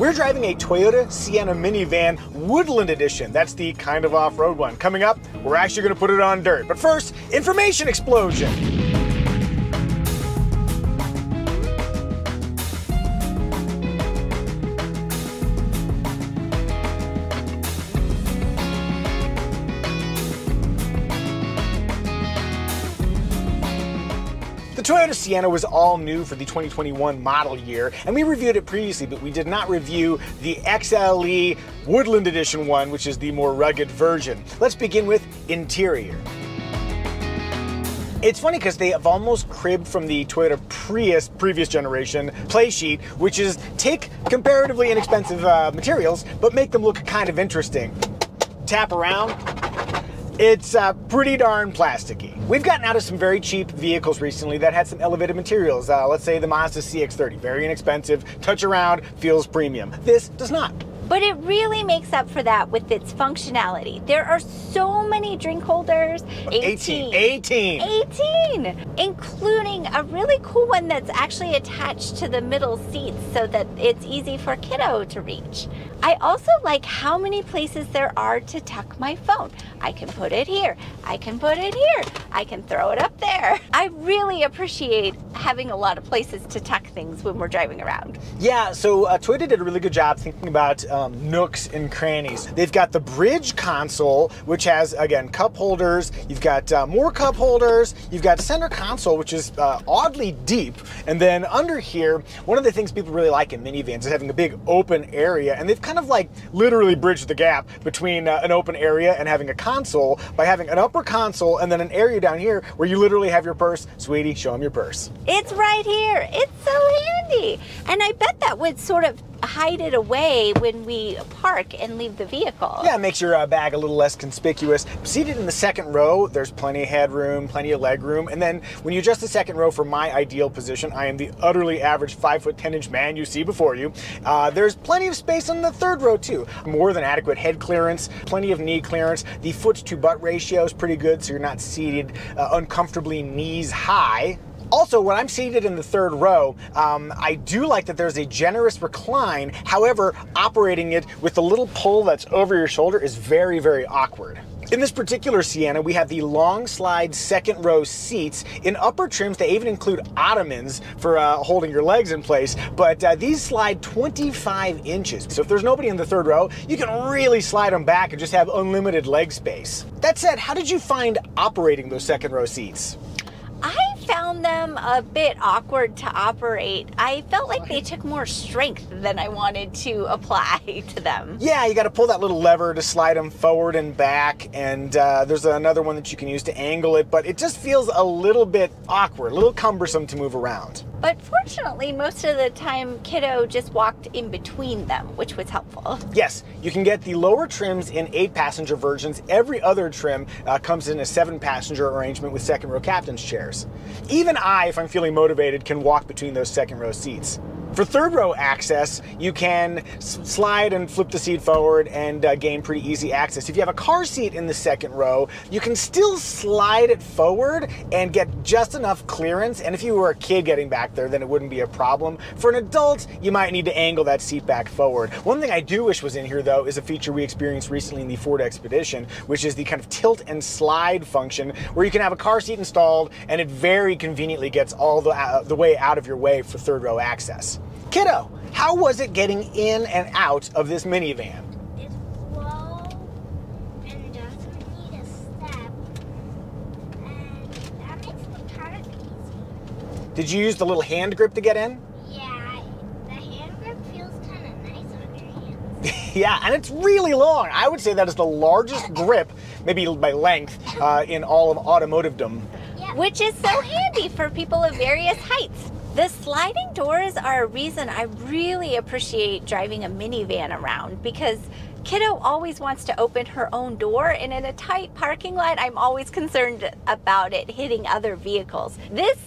We're driving a Toyota Sienna minivan, Woodland Edition. That's the kind of off-road one. Coming up, we're actually going to put it on dirt. But first, information explosion. The Toyota Sienna was all new for the 2021 model year, and we reviewed it previously, but we did not review the XLE Woodland Edition one, which is the more rugged version. Let's begin with interior. It's funny because they have almost cribbed from the Toyota Prius previous generation play sheet, which is take comparatively inexpensive materials, but make them look kind of interesting. Tap around. It's pretty darn plasticky. We've gotten out of some very cheap vehicles recently that had some elevated materials. Let's say the Mazda CX-30, very inexpensive, touch around, feels premium. This does not. But it really makes up for that with its functionality. There are so many drink holders. 18, including a really cool one that's actually attached to the middle seats so that it's easy for kiddo to reach. I also like how many places there are to tuck my phone. I can put it here, I can put it here, I can throw it up there. I really appreciate having a lot of places to tuck things when we're driving around. Yeah, so Toyota did a really good job thinking about nooks and crannies. They've got the bridge console, which has, again, cup holders. You've got more cup holders. You've got center console, which is oddly deep. And then under here, one of the things people really like in minivans is having a big open area. And they've kind of like literally bridged the gap between an open area and having a console by having an upper console and then an area down here where you literally have your purse. Sweetie, show them your purse. It's right here. It's so handy. And I bet that would sort of hide it away when we park and leave the vehicle. Yeah, it makes your bag a little less conspicuous. Seated in the second row, there's plenty of headroom, plenty of leg room, and then when you adjust the second row for my ideal position, I am the utterly average 5'10" man you see before you. There's plenty of space in the third row too. More than adequate head clearance, plenty of knee clearance. The foot to butt ratio is pretty good, so you're not seated uncomfortably knees high. Also, when I'm seated in the third row, I do like that there's a generous recline. However, operating it with the little pull that's over your shoulder is very, very awkward. In this particular Sienna, we have the long slide second row seats. In upper trims, they even include ottomans for holding your legs in place, but these slide 25 inches. So if there's nobody in the third row, you can really slide them back and just have unlimited leg space. That said, how did you find operating those second row seats? I found them a bit awkward to operate. I felt like they took more strength than I wanted to apply to them. Yeah, you got to pull that little lever to slide them forward and back, and there's another one that you can use to angle it, but it just feels a little bit awkward, a little cumbersome to move around. But fortunately, most of the time, kiddo just walked in between them, which was helpful. Yes, you can get the lower trims in 8-passenger versions. Every other trim comes in a 7-passenger arrangement with second row captain's chairs. Even I, if I'm feeling motivated, can walk between those second row seats. For third row access, you can slide and flip the seat forward and gain pretty easy access. If you have a car seat in the second row, you can still slide it forward and get just enough clearance. And if you were a kid getting back there, then it wouldn't be a problem. For an adult, you might need to angle that seat back forward. One thing I do wish was in here, though, is a feature we experienced recently in the Ford Expedition, which is the kind of tilt and slide function where you can have a car seat installed and it very conveniently gets all the way out of your way for third row access. Kiddo, how was it getting in and out of this minivan? It's low and doesn't need a step, and that makes the car easy. Did you use the little hand grip to get in? Yeah, the hand grip feels kind of nice on your hands. Yeah, and it's really long. I would say that is the largest grip, maybe by length, in all of automotive-dom. Yeah. Which is so handy for people of various heights. The sliding doors are a reason I really appreciate driving a minivan around, because kiddo always wants to open her own door, and in a tight parking lot, I'm always concerned about it hitting other vehicles. This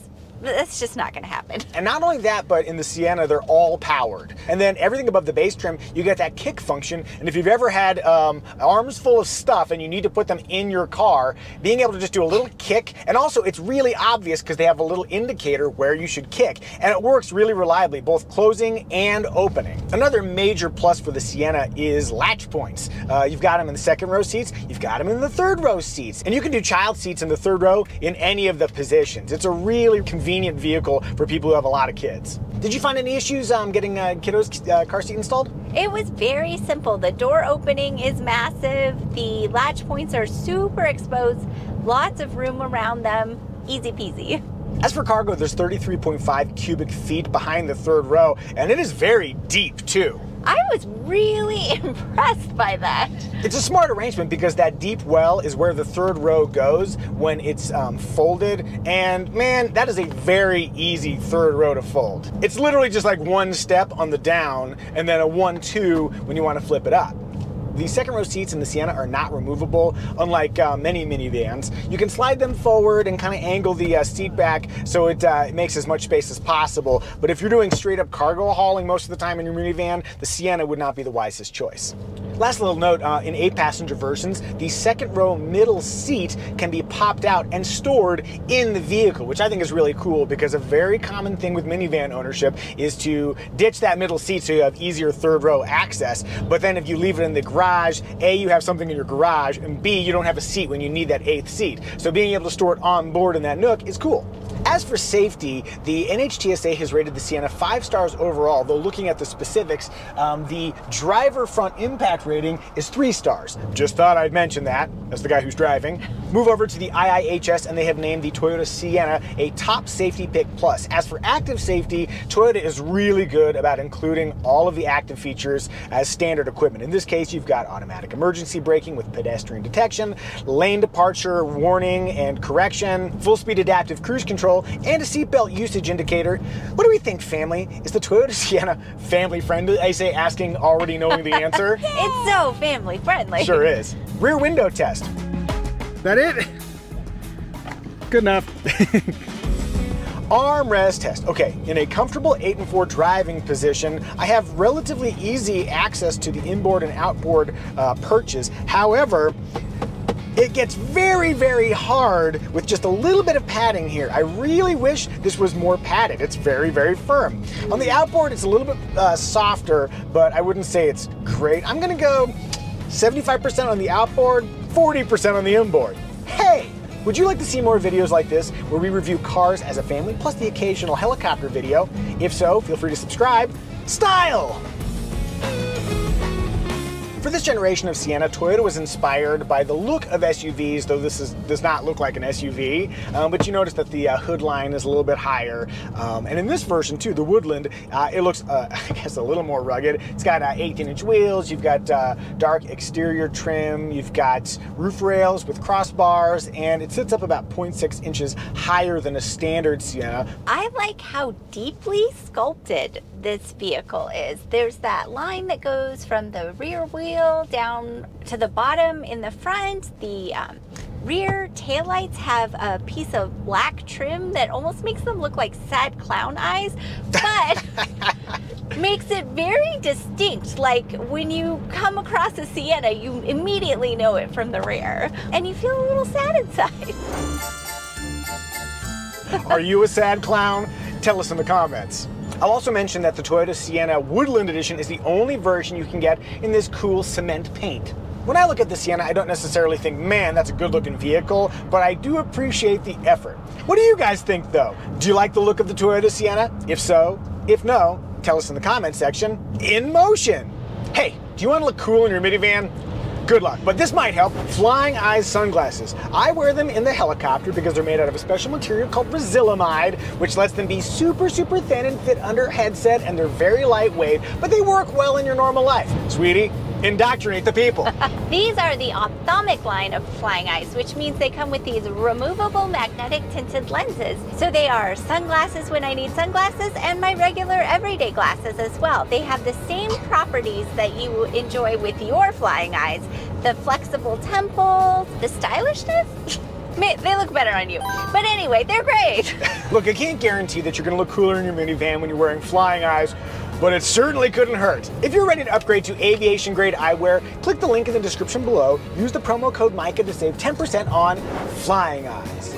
That's just not going to happen. And not only that, but in the Sienna, they're all powered. And then everything above the base trim, you get that kick function. And if you've ever had arms full of stuff and you need to put them in your car, being able to just do a little kick. And also, it's really obvious because they have a little indicator where you should kick. And it works really reliably, both closing and opening. Another major plus for the Sienna is latch points. You've got them in the second row seats, you've got them in the third row seats. And you can do child seats in the third row in any of the positions. It's a really convenient vehicle for people who have a lot of kids. Did you find any issues getting a kiddo's car seat installed? It was very simple. The door opening is massive. The latch points are super exposed. Lots of room around them. Easy peasy. As for cargo, there's 33.5 cubic feet behind the third row, and it is very deep too. I was really impressed by that. It's a smart arrangement because that deep well is where the third row goes when it's folded. And man, that is a very easy third row to fold. It's literally just like one step on the down and then a 1-2 when you want to flip it up. The second row seats in the Sienna are not removable, unlike many minivans. You can slide them forward and kind of angle the seat back so it makes as much space as possible. But if you're doing straight up cargo hauling most of the time in your minivan, the Sienna would not be the wisest choice. Last little note, in 8-passenger versions, the second row middle seat can be popped out and stored in the vehicle, which I think is really cool because a very common thing with minivan ownership is to ditch that middle seat so you have easier third row access. But then if you leave it in the garage, A, you have something in your garage, and B, you don't have a seat when you need that 8th seat. So being able to store it on board in that nook is cool. As for safety, the NHTSA has rated the Sienna 5 stars overall, though looking at the specifics, the driver front impact rating is 3 stars. Just thought I'd mention that, as the guy who's driving. Move over to the IIHS, and they have named the Toyota Sienna a top safety pick plus. As for active safety, Toyota is really good about including all of the active features as standard equipment. In this case, you've got automatic emergency braking with pedestrian detection, lane departure warning and correction, full-speed adaptive cruise control, and a seatbelt usage indicator. What do we think, family? Is the Toyota Sienna family friendly? I say asking already knowing the answer. It's so family friendly. Sure is. Rear window test. That it? Good enough. Armrest test. Okay, in a comfortable 8 and 4 driving position, I have relatively easy access to the inboard and outboard perches. However, it gets very, very hard with just a little bit of padding here. I really wish this was more padded. It's very, very firm. On the outboard, it's a little bit softer, but I wouldn't say it's great. I'm gonna go 75% on the outboard, 40% on the inboard. Hey! Would you like to see more videos like this where we review cars as a family, plus the occasional helicopter video? If so, feel free to subscribe. Style! For this generation of Sienna, Toyota was inspired by the look of SUVs, though this does not look like an SUV, but you notice that the hood line is a little bit higher. And in this version too, the Woodland, it looks, I guess, a little more rugged. It's got 18-inch wheels, you've got dark exterior trim, you've got roof rails with crossbars, and it sits up about 0.6 inches higher than a standard Sienna. I like how deeply sculpted this vehicle is. There's that line that goes from the rear wheel down to the bottom in the front. The rear taillights have a piece of black trim that almost makes them look like sad clown eyes, but makes it very distinct. Like when you come across a Sienna, you immediately know it from the rear, and you feel a little sad inside. Are you a sad clown? Tell us in the comments. I'll also mention that the Toyota Sienna Woodland Edition is the only version you can get in this cool cement paint. When I look at the Sienna, I don't necessarily think, man, that's a good looking vehicle, but I do appreciate the effort. What do you guys think though? Do you like the look of the Toyota Sienna? If so, if no, tell us in the comment section. In motion! Hey, do you want to look cool in your minivan? Good luck, but this might help. Flying Eyes Sunglasses. I wear them in the helicopter because they're made out of a special material called Brazilamide, which lets them be super, super thin and fit under a headset, and they're very lightweight, but they work well in your normal life. Sweetie, indoctrinate the people. These are the ophthalmic line of Flying Eyes, which means they come with these removable magnetic tinted lenses. So they are sunglasses when I need sunglasses and my regular everyday glasses as well. They have the same properties that you enjoy with your Flying Eyes. The flexible temples, the stylishness. They look better on you. But anyway, they're great. Look, I can't guarantee that you're going to look cooler in your minivan when you're wearing Flying Eyes, but it certainly couldn't hurt. If you're ready to upgrade to aviation-grade eyewear, click the link in the description below. Use the promo code Micah to save 10% on Flying Eyes.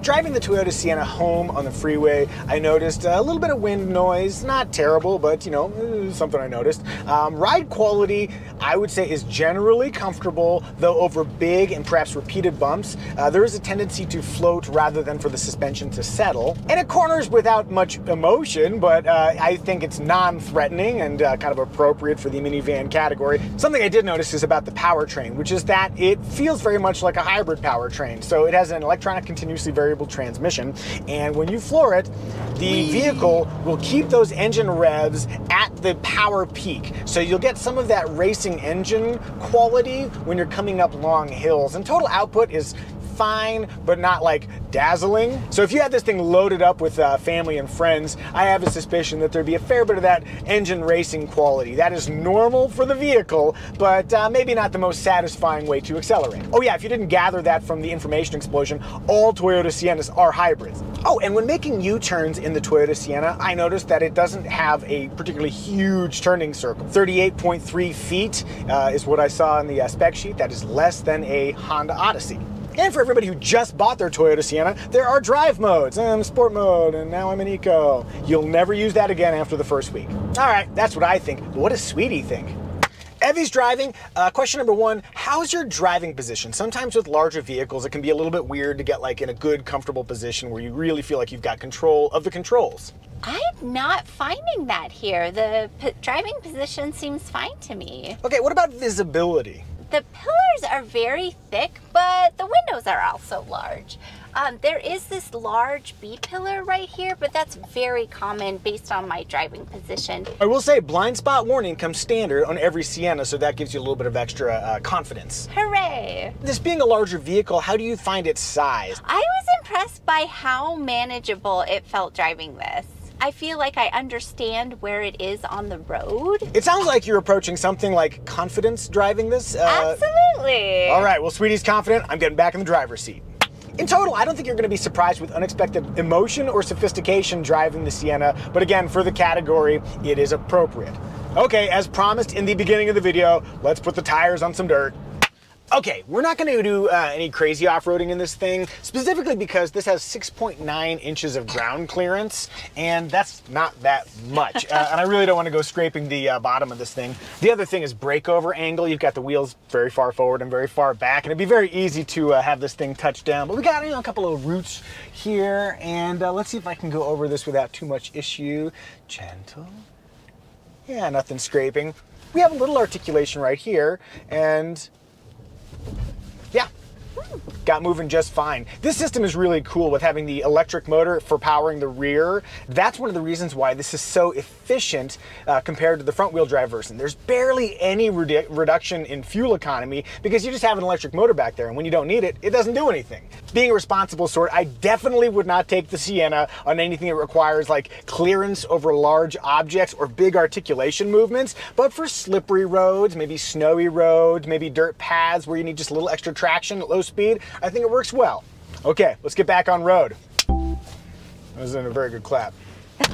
Driving the Toyota Sienna home on the freeway, I noticed a little bit of wind noise. Not terrible, but you know, something I noticed. Ride quality, I would say, is generally comfortable, though over big and perhaps repeated bumps, there is a tendency to float rather than for the suspension to settle. And it corners without much emotion, but I think it's non-threatening and kind of appropriate for the minivan category. Something I did notice is about the powertrain, which is that it feels very much like a hybrid powertrain. So it has an electronic continuously variable transmission, and when you floor it, the vehicle will keep those engine revs at the power peak. So you'll get some of that racing engine quality when you're coming up long hills, and total output is fine, but not like dazzling. So if you had this thing loaded up with family and friends, I have a suspicion that there'd be a fair bit of that engine racing quality. That is normal for the vehicle, but maybe not the most satisfying way to accelerate. Oh yeah, if you didn't gather that from the information explosion, all Toyota Siennas are hybrids. Oh, and when making U-turns in the Toyota Sienna, I noticed that it doesn't have a particularly huge turning circle. 38.3 feet is what I saw in the spec sheet. That is less than a Honda Odyssey. And for everybody who just bought their Toyota Sienna, there are drive modes. I'm sport mode, and now I'm an eco. You'll never use that again after the first week. All right, that's what I think. But what does Sweetie think? Evie's driving. Question number one, how's your driving position? Sometimes with larger vehicles, it can be a little bit weird to get like in a good, comfortable position where you really feel like you've got control of the controls. I'm not finding that here. The driving position seems fine to me. Okay, what about visibility? The pillars are very thick, but the windows are also large. There is this large B pillar right here, but that's very common based on my driving position. I will say blind spot warning comes standard on every Sienna, so that gives you a little bit of extra confidence. Hooray! This being a larger vehicle, how do you find its size? I was impressed by how manageable it felt driving this. I feel like I understand where it is on the road. It sounds like you're approaching something like confidence driving this. Absolutely. All right, well, Sweetie's confident. I'm getting back in the driver's seat. In total, I don't think you're going to be surprised with unexpected emotion or sophistication driving the Sienna, but again, for the category, it is appropriate. Okay, as promised in the beginning of the video, let's put the tires on some dirt. Okay, we're not gonna do any crazy off-roading in this thing, specifically because this has 6.9 inches of ground clearance, and that's not that much. And I really don't wanna go scraping the bottom of this thing. The other thing is breakover angle. You've got the wheels very far forward and very far back, and it'd be very easy to have this thing touch down. But we got, you know, a couple of roots here, and let's see if I can go over this without too much issue. Gentle. Yeah, nothing scraping. We have a little articulation right here, and yeah, got moving just fine. This system is really cool with having the electric motor for powering the rear. That's one of the reasons why this is so efficient compared to the front wheel drive version. There's barely any reduction in fuel economy because you just have an electric motor back there, and when you don't need it, it doesn't do anything. Being a responsible sort, I definitely would not take the Sienna on anything that requires like clearance over large objects or big articulation movements, but for slippery roads, maybe snowy roads, maybe dirt paths where you need just a little extra traction at low speed, I think it works well. Okay, let's get back on road. That wasn't a very good clap.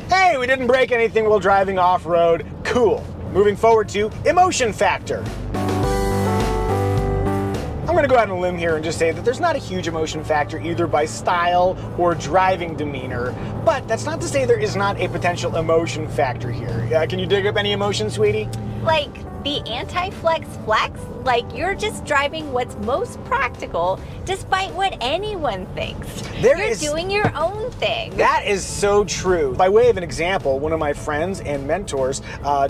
Hey, we didn't break anything while driving off-road. Cool. Moving forward to emotion factor. I'm gonna go out on a limb here and just say that there's not a huge emotion factor either by style or driving demeanor, but that's not to say there is not a potential emotion factor here. Can you dig up any emotion, Sweetie? Like the anti-flex flex, like you're just driving what's most practical despite what anyone thinks. You're doing your own thing. That is so true. By way of an example, one of my friends and mentors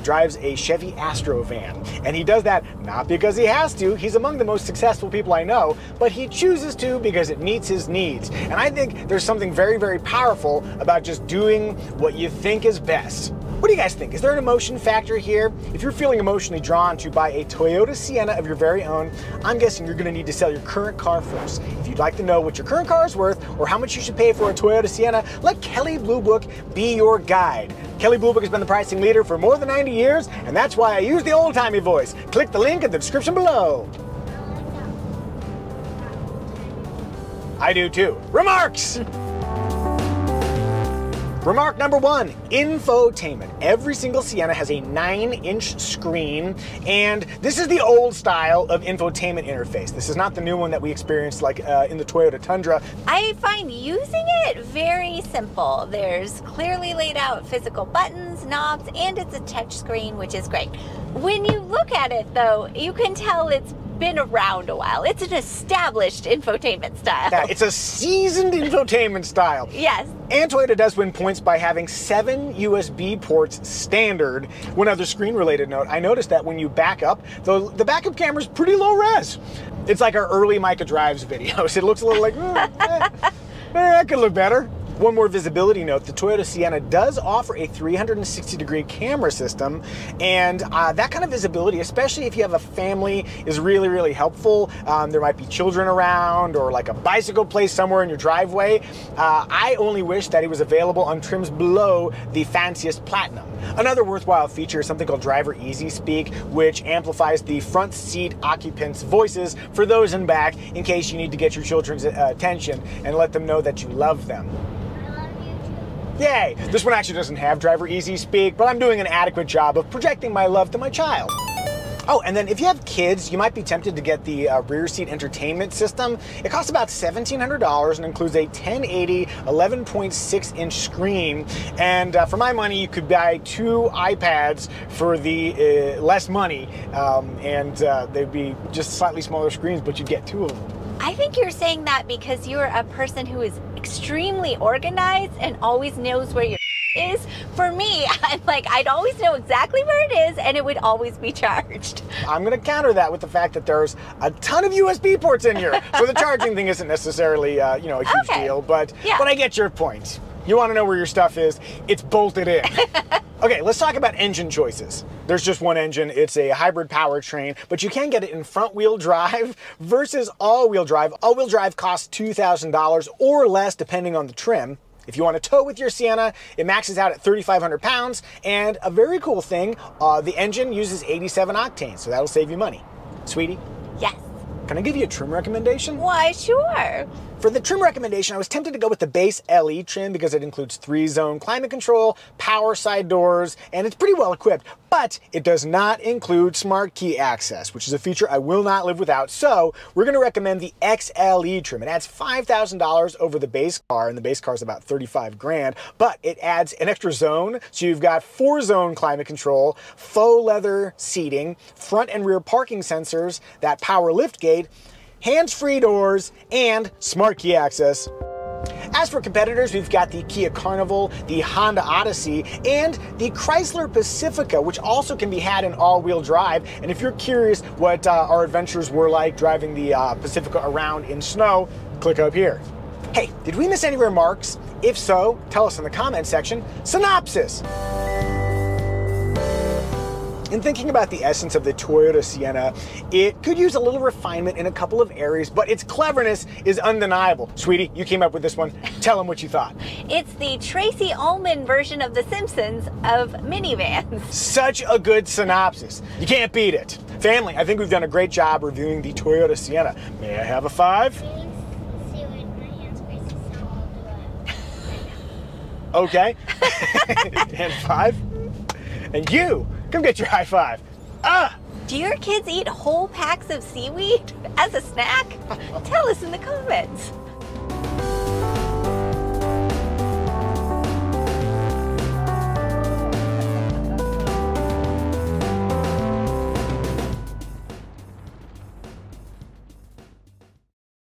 drives a Chevy Astro van, and he does that not because he has to. He's among the most successful people I know, but he chooses to because it meets his needs. And I think there's something very, very powerful about just doing what you think is best. What do you guys think? Is there an emotion factor here? If you're feeling emotionally drawn to buy a Toyota Sienna of your very own, I'm guessing you're gonna need to sell your current car first. If you'd like to know what your current car is worth or how much you should pay for a Toyota Sienna, let Kelley Blue Book be your guide. Kelley Blue Book has been the pricing leader for more than 90 years, and that's why I use the old-timey voice. Click the link in the description below. I do too. Remarks! Remark number one, infotainment. Every single Sienna has a 9-inch screen, and this is the old style of infotainment interface. This is not the new one that we experienced like in the Toyota Tundra. I find using it very simple. There's clearly laid out physical buttons, knobs, and it's a touch screen, which is great. When you look at it though, you can tell it's been around a while. It's an established infotainment style. Yeah, it's a seasoned infotainment style. Yes. And Toyota does win points by having 7 USB ports standard. One other screen-related note, I noticed that when you back up, the backup camera's pretty low res. It's like our early Micah Drives videos. It looks a little like, that could look better. One more visibility note, the Toyota Sienna does offer a 360-degree camera system, and that kind of visibility, especially if you have a family, is really, really helpful. There might be children around or like a bicycle place somewhere in your driveway. I only wish that it was available on trims below the fanciest Platinum. Another worthwhile feature is something called Driver Easy Speak, which amplifies the front seat occupants' voices for those in back in case you need to get your children's attention and let them know that you love them. Yay! This one actually doesn't have Driver Easy Speak, but I'm doing an adequate job of projecting my love to my child. Oh, and then if you have kids, you might be tempted to get the rear seat entertainment system. It costs about $1,700 and includes a 1080 11.6-inch screen. And for my money, you could buy 2 iPads for the less money, and they'd be just slightly smaller screens, but you'd get 2 of them. I think you're saying that because you're a person who is extremely organized and always knows where your is. For me, I'm like, I'd always know exactly where it is and it would always be charged. I'm going to counter that with the fact that there's a ton of USB ports in here. So the charging thing isn't necessarily, you know, a huge deal, but, but I get your point. You want to know where your stuff is, it's bolted in. Okay, let's talk about engine choices. There's just one engine, it's a hybrid powertrain, but you can get it in front-wheel drive versus all-wheel drive. All-wheel drive costs $2,000 or less depending on the trim. If you want to tow with your Sienna, it maxes out at 3,500 pounds, and a very cool thing, the engine uses 87 octane, so that'll save you money. Sweetie? Yes. Can I give you a trim recommendation? Why, sure. For the trim recommendation, I was tempted to go with the base LE trim because it includes 3-zone climate control, power side doors, and it's pretty well equipped, but it does not include smart key access, which is a feature I will not live without. So we're gonna recommend the XLE trim. It adds $5,000 over the base car, and the base car is about 35 grand, but it adds an extra zone. So you've got 4-zone climate control, faux leather seating, front and rear parking sensors, that power lift gate, hands-free doors, and smart key access. As for competitors, we've got the Kia Carnival, the Honda Odyssey, and the Chrysler Pacifica, which also can be had in all-wheel drive. And if you're curious what our adventures were like driving the Pacifica around in snow, click up here. Hey, did we miss any remarks? If so, tell us in the comment section. Synopsis! In thinking about the essence of the Toyota Sienna, it could use a little refinement in a couple of areas, but its cleverness is undeniable. Sweetie, you came up with this one. Tell them what you thought. It's the Tracy Ullman version of The Simpsons of minivans. Such a good synopsis. You can't beat it. Family, I think we've done a great job reviewing the Toyota Sienna. May I have a 5? Okay. And 5. And you. Come get your high five. Do your kids eat whole packs of seaweed as a snack? Tell us in the comments.